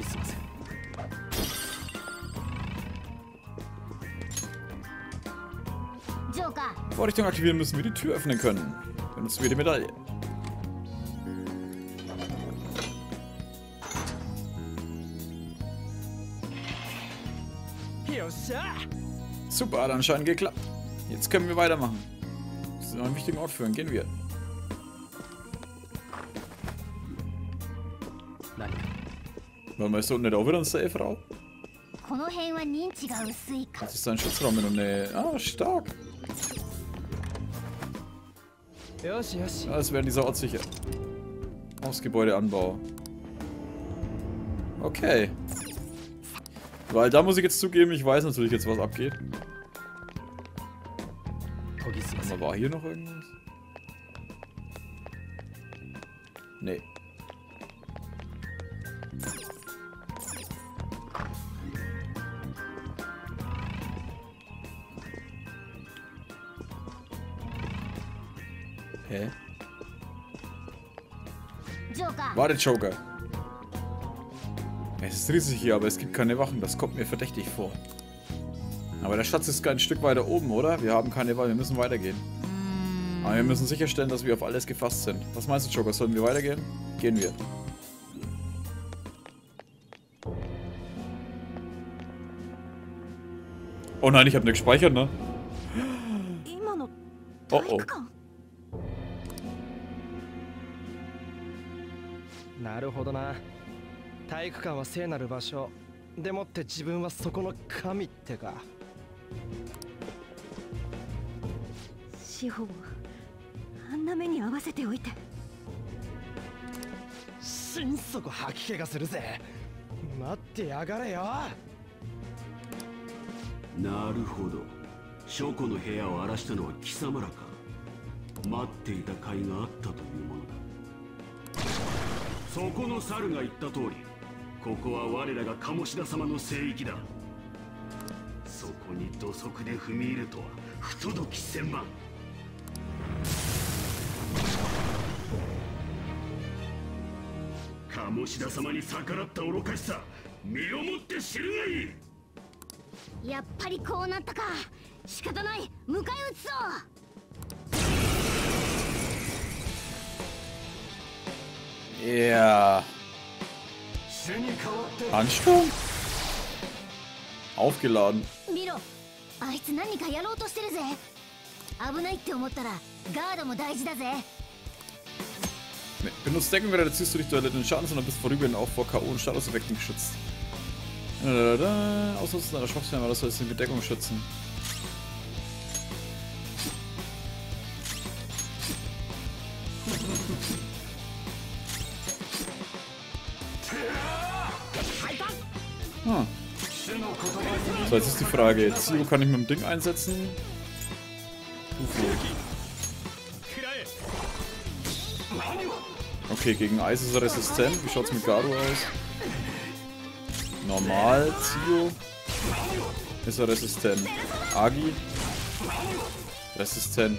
NPCs. Joker. Vorrichtung aktivieren müssen wir die Tür öffnen können. Dann nutzen wir die Medaille. Super, hat anscheinend geklappt. Jetzt können wir weitermachen. Das ist noch ein wichtiger Ort führen. Gehen wir. Nein. Warum ist da unten nicht auch wieder ein Safe-Raum? Das ist ein Schutzraum in der Nähe. Ah, stark. Alles wäre dieser Ort sicher. Hausgebäudeanbau. Okay. Weil da muss ich jetzt zugeben, ich weiß natürlich jetzt, was abgeht. Aber war hier noch irgendwas? Nee. Hä? War der Joker? Es ist riesig hier, aber es gibt keine Wachen. Das kommt mir verdächtig vor. Aber der Schatz ist ein Stück weiter oben, oder? Wir haben keine Wahl, wir müssen weitergehen. Aber wir müssen sicherstellen, dass wir auf alles gefasst sind. Was meinst du, Joker? Sollen wir weitergehen? Gehen wir. Oh nein, ich habe nicht gespeichert, ne? Oh oh. Ja. Ansturm? Aufgeladen. Benutzt Deckenwerte, ziehst du nicht durch den Schaden, sondern bist vorübergehend auch vor K.O. und Statuseffekten geschützt. Ausnutzen einer Schwachstelle, das soll es mit Deckung schützen. So, jetzt ist die Frage, Zio kann ich mit dem Ding einsetzen? Okay, gegen Eis ist er resistent. Wie schaut's mit Garu aus? Normal, Zio. Ist er resistent. Agi. Resistent.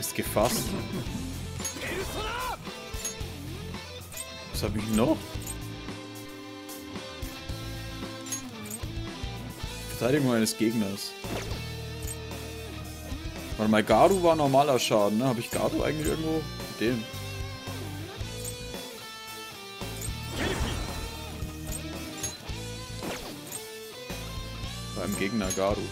Ist gefasst. Was habe ich noch? Verteidigung eines Gegners. Warte mal, Garu war normaler Schaden, ne? Habe ich Garu eigentlich irgendwo? Mit dem. Beim Gegner Garu.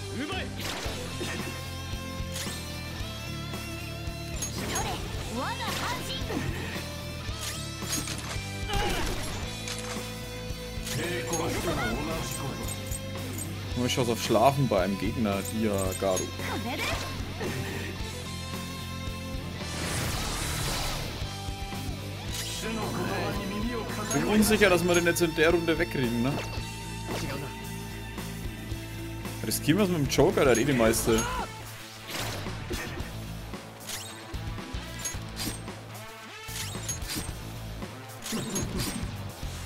Ich schaue auf Schlafen bei einem Gegner, Garu. Ich bin unsicher, dass wir den jetzt in der Runde wegkriegen, ne? Riskieren wir es mit dem Joker, der hat eh die meiste.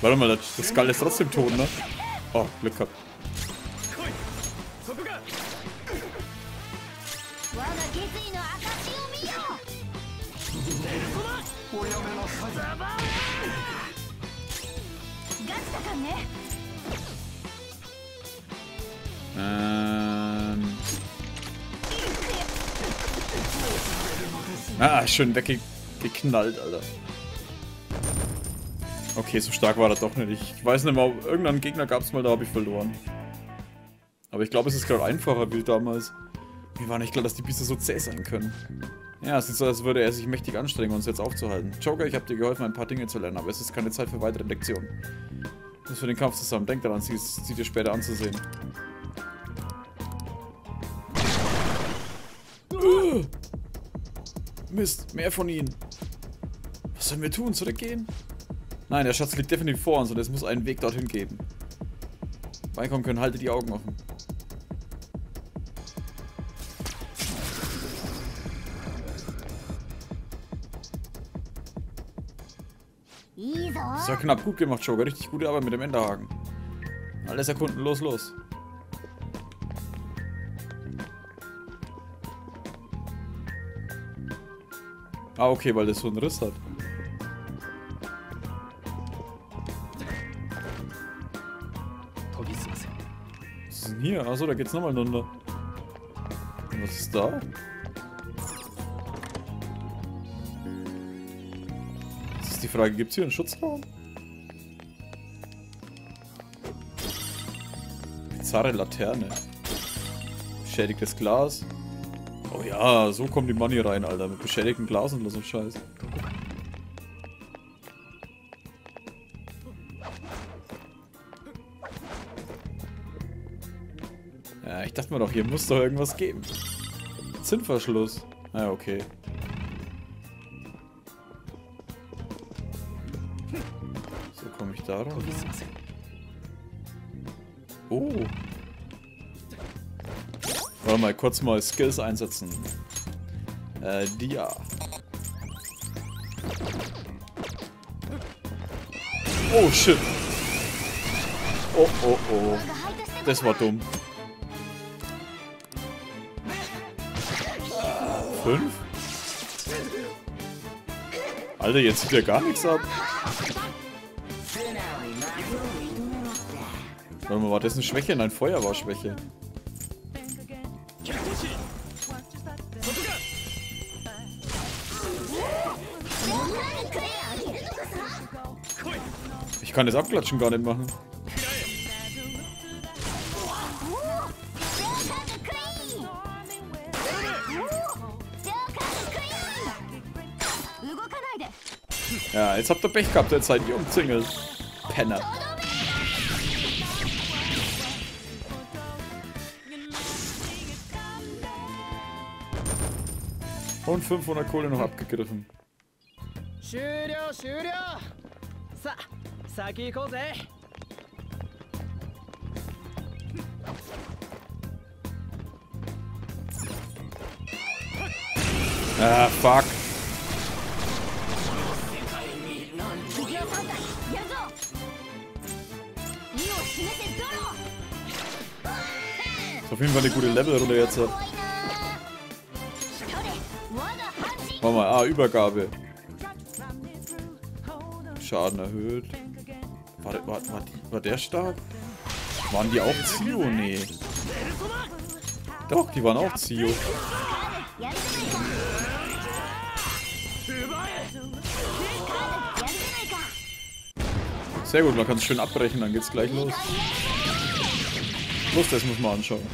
Warte mal, das Skull ist trotzdem tot, ne? Oh, Glück gehabt. Ah, schön weggeknallt, Alter. Okay, so stark war das doch nicht. Ich weiß nicht mal, irgendeinen Gegner gab es mal, da habe ich verloren. Aber ich glaube, es ist gerade einfacher wie damals. Mir war nicht klar, dass die Biester so zäh sein können. Ja, es ist so, als würde er sich mächtig anstrengen, uns jetzt aufzuhalten. Joker, ich habe dir geholfen, ein paar Dinge zu lernen, aber es ist keine Zeit für weitere Lektionen. Du musst für den Kampf zusammen. Denk daran, sie dir später anzusehen. Mist, mehr von ihnen. Was sollen wir tun? Zurückgehen? Nein, der Schatz liegt definitiv vor uns und es muss einen Weg dorthin geben. Reinkommen können, halte die Augen offen. Das war knapp, gut gemacht, Joker. Richtig gute Arbeit mit dem Enderhaken. Alles erkunden, los, los. Ah, okay, weil das so einen Riss hat. Was ist denn hier? Achso, da geht's nochmal runter. Und was ist da? Das ist die Frage, gibt's hier einen Schutzraum? Bizarre Laterne. Beschädigtes Glas. Oh ja, so kommt die Money rein, Alter. Mit beschädigtem Glas und so Scheiß. Ja, ich dachte mir doch, hier muss doch irgendwas geben. Zinnverschluss. Na ja, okay. So komme ich da rum. Oh. Warte mal, kurz mal Skills einsetzen. Dia. Oh shit. Oh oh oh. Das war dumm. 5? Alter, jetzt sieht ja gar nichts ab. Warte mal, war das eine Schwäche? Nein, Feuer war Schwäche. Ich kann das Abklatschen gar nicht machen. Ja, jetzt habt ihr Pech gehabt, jetzt seid ihr umzingelt. Penner. Und 500 Kohle noch abgegriffen. Ah, fuck. Ist auf jeden Fall eine gute Levelrunde jetzt. Warte mal, ah, Übergabe. Schaden erhöht. War der stark? Waren die auch Zio? Nee. Doch, die waren auch Zio. Sehr gut, man kann es schön abbrechen, dann geht's gleich los. Los, das muss man anschauen.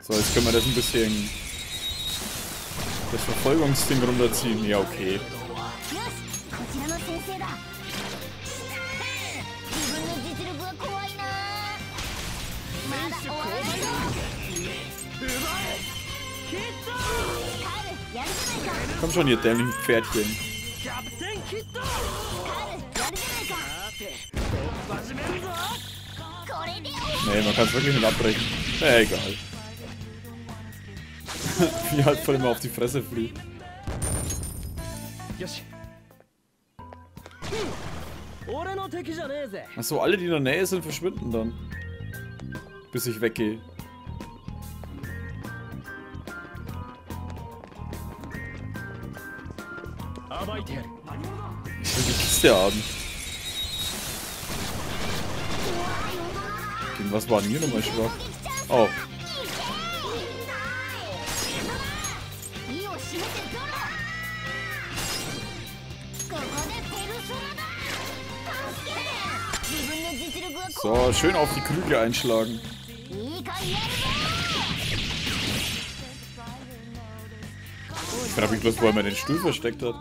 So, jetzt können wir das ein bisschen... das Verfolgungsding runterziehen. Ja, okay. Komm schon, ihr dämlichen Pferdchen. Nee, man kann es wirklich nicht abbrechen. Egal. Wie halt voll immer auf die Fresse fliegt. Achso, alle, die in der Nähe sind, verschwinden dann. Bis ich weggehe. Ich will die Kiste haben. Gegen was war denn hier nochmal schwach? Oh. So, schön auf die Krüge einschlagen. Ich frage mich bloß, wo er mir den Stuhl versteckt hat.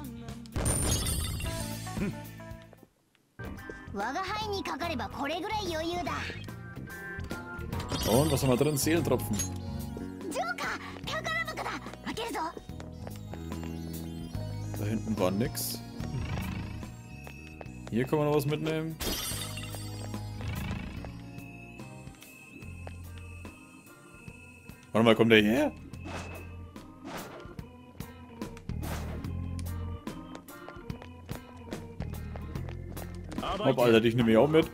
Und was haben wir drin? Seelentropfen. Da hinten war nix. Hier kann man noch was mitnehmen. Warte mal, kommt der her? Hopp, Alter, dich nehme ich auch mit.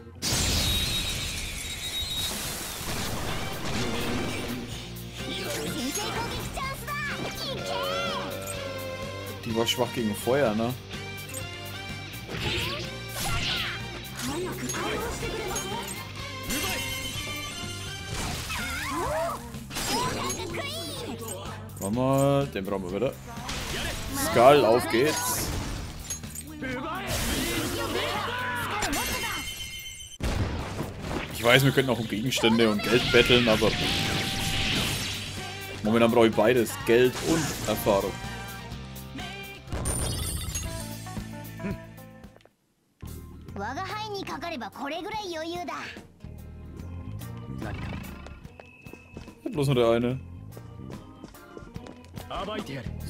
Die war schwach gegen Feuer, ne? Warte mal, den brauchen wir wieder. Skull, auf geht's. Ich weiß, wir könnten auch um Gegenstände und Geld betteln, aber momentan brauche ich beides, Geld und Erfahrung. Bloß nur der eine.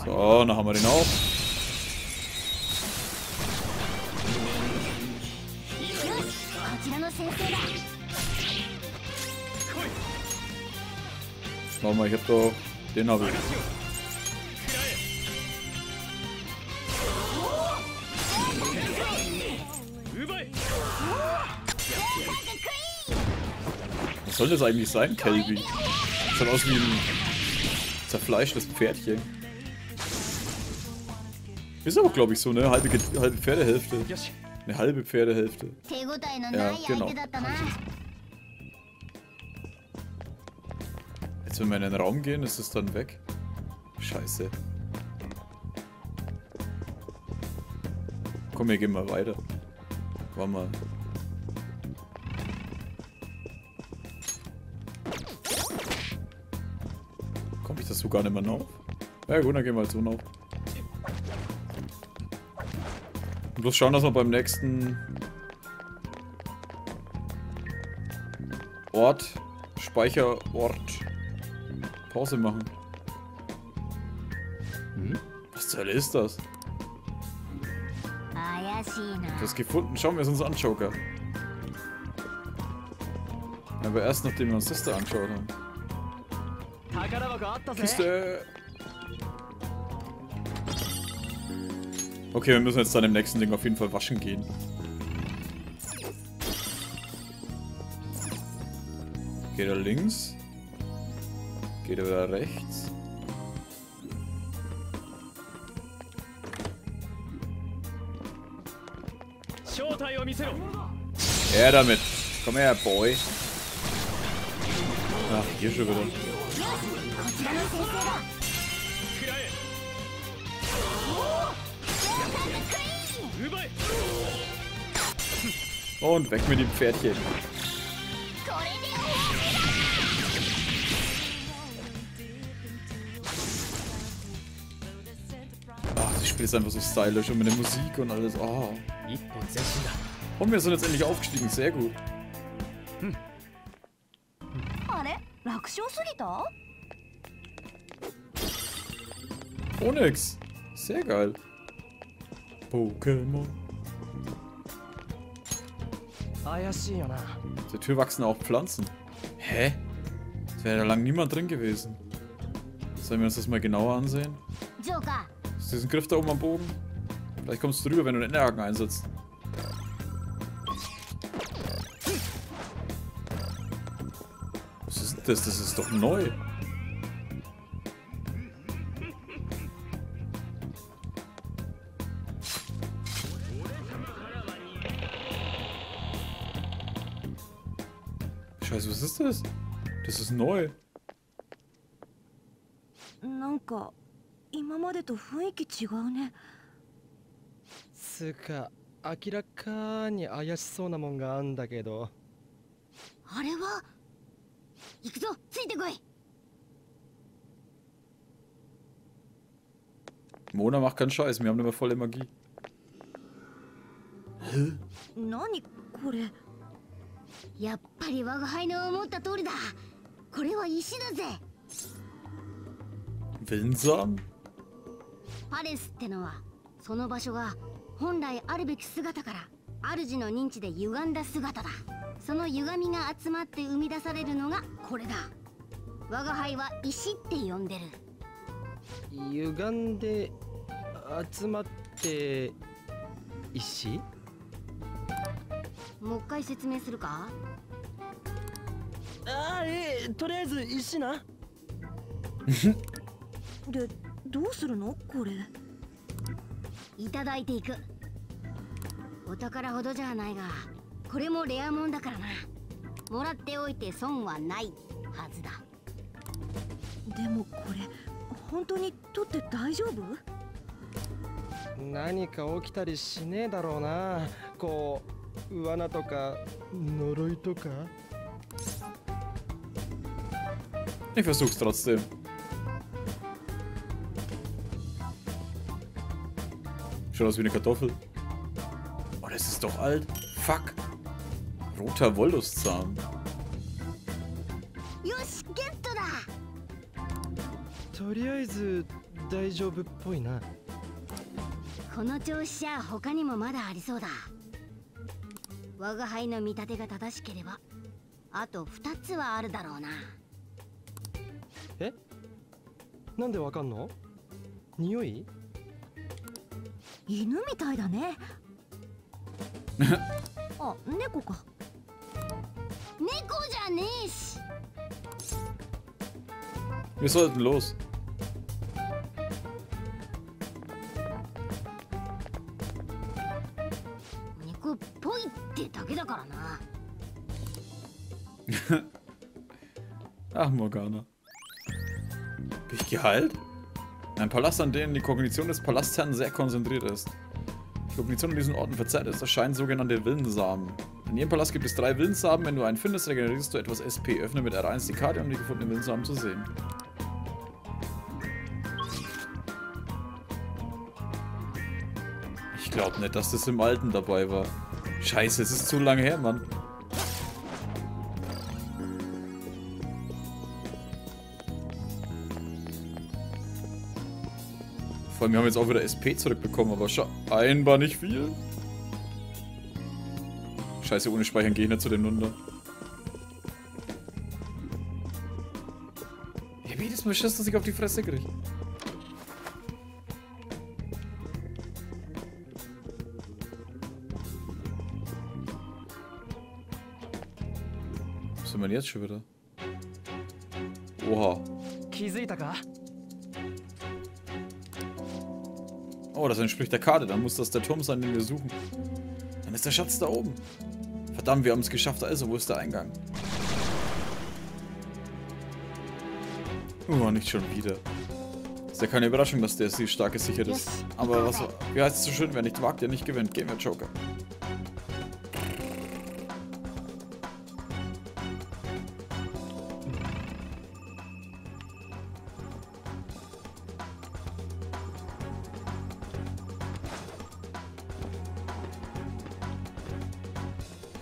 So, dann haben wir den auch. Warte mal, ich hab doch... Den hab ich. Was soll das eigentlich sein, Kelby? Das sieht aus wie ein zerfleischtes Pferdchen. Ist aber, glaube ich, so, ne? Halbe Pferdehälfte. Eine halbe Pferdehälfte. Ja, genau. Jetzt, wenn wir in den Raum gehen, ist es dann weg. Scheiße. Komm, wir gehen mal weiter. Warte mal. Komm ich das so gar nicht mehr nach? Ja gut, dann gehen wir halt so nach. Und bloß schauen, dass wir beim nächsten Ort, Speicherort, Pause machen. Hm? Was zur Hölle ist das? Das gefunden. Schauen wir es uns an, Joker. Aber erst nachdem wir uns das da angeschaut haben. Kiste! Okay, wir müssen jetzt dann im nächsten Ding auf jeden Fall waschen gehen. Geht er links? Geht er wieder rechts? Ja, damit. Komm her, Boy. Ach, hier schon wieder. Und weg mit dem Pferdchen. Ach, das Spiel ist einfach so stylisch und mit der Musik und alles. Oh. Und wir sind jetzt endlich aufgestiegen, sehr gut. Hm. Oh nix. Sehr geil. Pokémon. Auf der Tür wachsen auch Pflanzen. Hä? Es wäre ja lang niemand drin gewesen. Sollen wir uns das mal genauer ansehen? Ist diesen Griff da oben am Bogen? Vielleicht kommst du drüber, wenn du den Enderhaken einsetzt. Das ist doch neu. Scheiße, was ist das? Das ist neu. Mona macht keinen Scheiß, wir haben immer volle Magie. Hä? Willensamen? Ich versuch's trotzdem. Schaut aus wie eine Kartoffel. Oh, das ist doch alt. Fuck. Roter Wolluszahn. Wir sollten los. Ach, Morgana. Bin ich geheilt? Ein Palast, an dem die Kognition des Palastherrn sehr konzentriert ist. Die Kognition an diesen Orten verzerrt ist, erscheinen sogenannte Willensamen. In jedem Palast gibt es 3 Willenssamen. Wenn du einen findest, regenerierst du etwas SP. Öffne mit R1 die Karte, um die gefundenen Willenssamen zu sehen. Ich glaube nicht, dass das im Alten dabei war. Scheiße, es ist zu lange her, Mann. Vor allem, wir haben jetzt auch wieder SP zurückbekommen, aber scheinbar nicht viel. Scheiße, ohne Speichern gehe ich nicht zu dem Nunder. Ich hab jedes Mal Schiss, dass ich auf die Fresse kriege. Was sind wir denn jetzt schon wieder? Oha. Oh, das entspricht der Karte. Dann muss das der Turm sein, den wir suchen. Dann ist der Schatz da oben. Verdammt, wir haben es geschafft. Also, wo ist der Eingang? Oh, nicht schon wieder. Ist ja keine Überraschung, dass der so stark gesichert ist. Aber was, wie heißt es so schön, wer nicht wagt, der nicht gewinnt. Gehen wir Joker.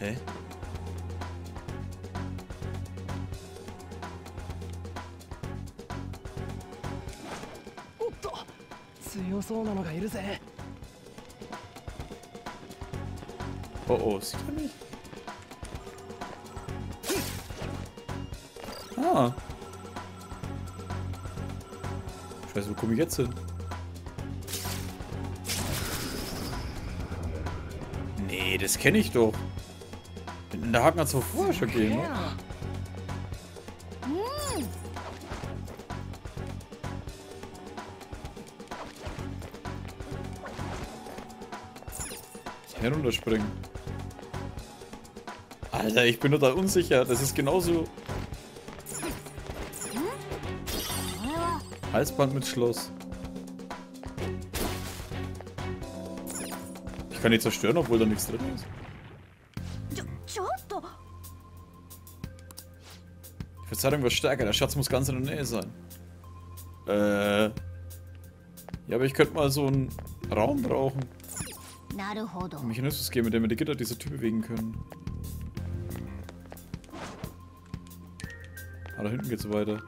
Hä? Oh oh, sieht er mich? Ah. Scheiße, wo komme ich jetzt hin? Nee, das kenne ich doch. Der Haken hat es vorher schon gegeben. herunterspringen. Alter, ich bin total unsicher. Das ist genauso. Halsband mit Schloss. Ich kann die zerstören, obwohl da nichts drin ist. Die Verzeihung war stärker. Der Schatz muss ganz in der Nähe sein. Ja, aber ich könnte mal so einen Raum brauchen. Ein Mechanismus geben, mit dem wir die Gitter dieser Tür bewegen können. Ah, da hinten geht's weiter.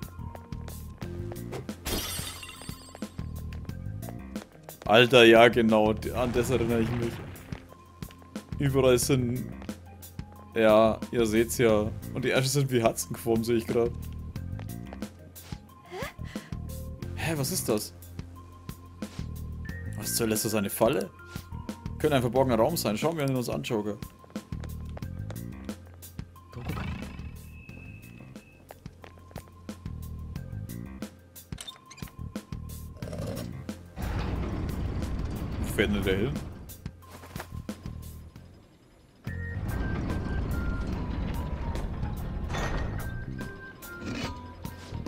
Alter, ja genau, an das erinnere ich mich. Überall sind... Ja, ihr seht's ja. Und die Ärsche sind wie Herzen geformt, sehe ich gerade. Hä, was ist das? Was zur Hölle, ist das eine Falle? Könnte ein verborgener Raum sein. Schauen wir uns an, Joker. Der hin.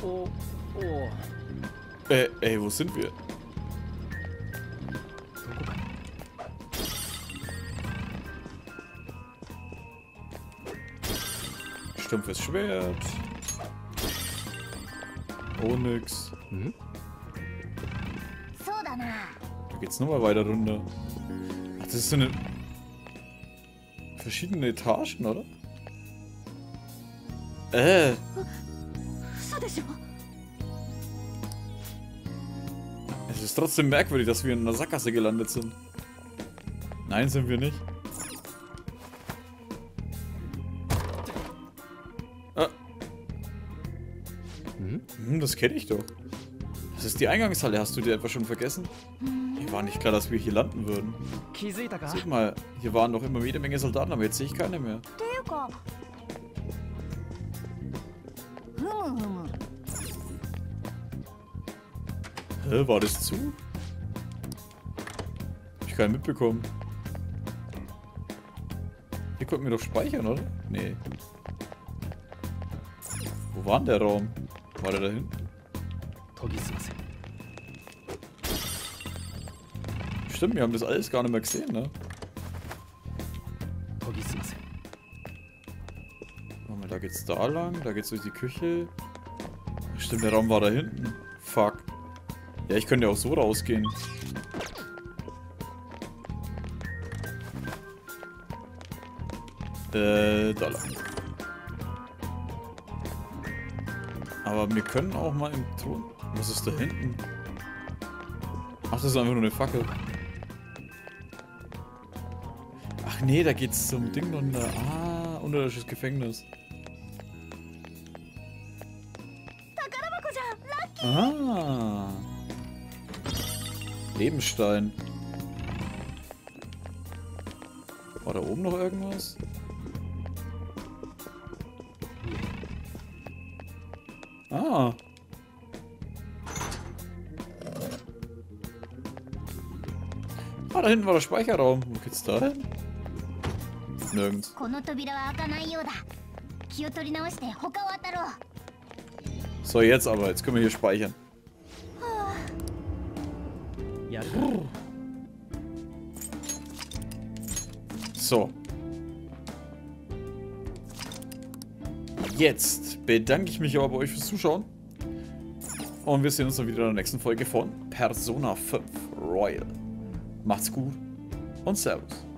Oh, oh. Ey, wo sind wir? Stumpfes Schwert. Oh, nix. Hm? Geht's nochmal weiter runter. Ach, das ist so eine... verschiedene Etagen, oder? Es ist trotzdem merkwürdig, dass wir in einer Sackgasse gelandet sind. Nein, sind wir nicht. Ah. Hm, das kenne ich doch. Das ist die Eingangshalle. Hast du dir etwas schon vergessen? War nicht klar, dass wir hier landen würden. Seht mal, hier waren doch immer jede Menge Soldaten, aber jetzt sehe ich keine mehr. Hä, war das zu? Hab ich keinen mitbekommen. Hier konnten wir doch speichern, oder? Nee. Wo war denn der Raum? War der da hinten? Stimmt, wir haben das alles gar nicht mehr gesehen, ne? Warte mal, da geht's da lang, da geht's durch die Küche. Stimmt, der Raum war da hinten. Fuck. Ja, ich könnte ja auch so rausgehen. Da lang. Aber wir können auch mal im Thron... Was ist da hinten? Ach, das ist einfach nur eine Fackel. Nee, da geht's zum Ding runter. Ah, unterirdisches Gefängnis. Ah. Lebenstein. War da oben noch irgendwas? Ah. Ah, da hinten war der Speicherraum. Wo geht's da hin? Nirgends. So, jetzt aber. Jetzt können wir hier speichern. So. Jetzt bedanke ich mich aber bei euch fürs Zuschauen. Und wir sehen uns dann wieder in der nächsten Folge von Persona 5 Royal. Macht's gut und Servus.